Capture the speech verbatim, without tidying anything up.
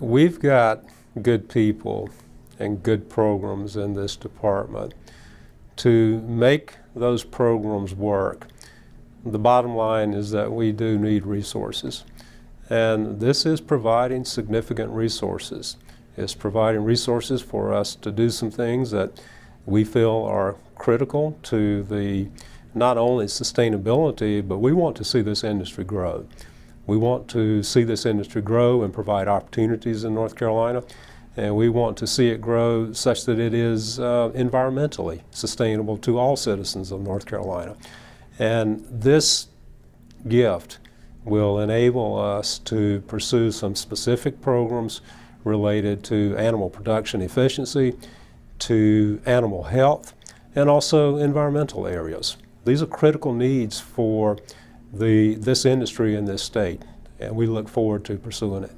We've got good people and good programs in this department. To make those programs work, the bottom line is that we do need resources. And this is providing significant resources. It's providing resources for us to do some things that we feel are critical to the not only sustainability, but we want to see this industry grow. We want to see this industry grow and provide opportunities in North Carolina, and we want to see it grow such that it is uh, environmentally sustainable to all citizens of North Carolina. And this gift will enable us to pursue some specific programs related to animal production efficiency, to animal health, and also environmental areas. These are critical needs for the, this industry in this state, and we look forward to pursuing it.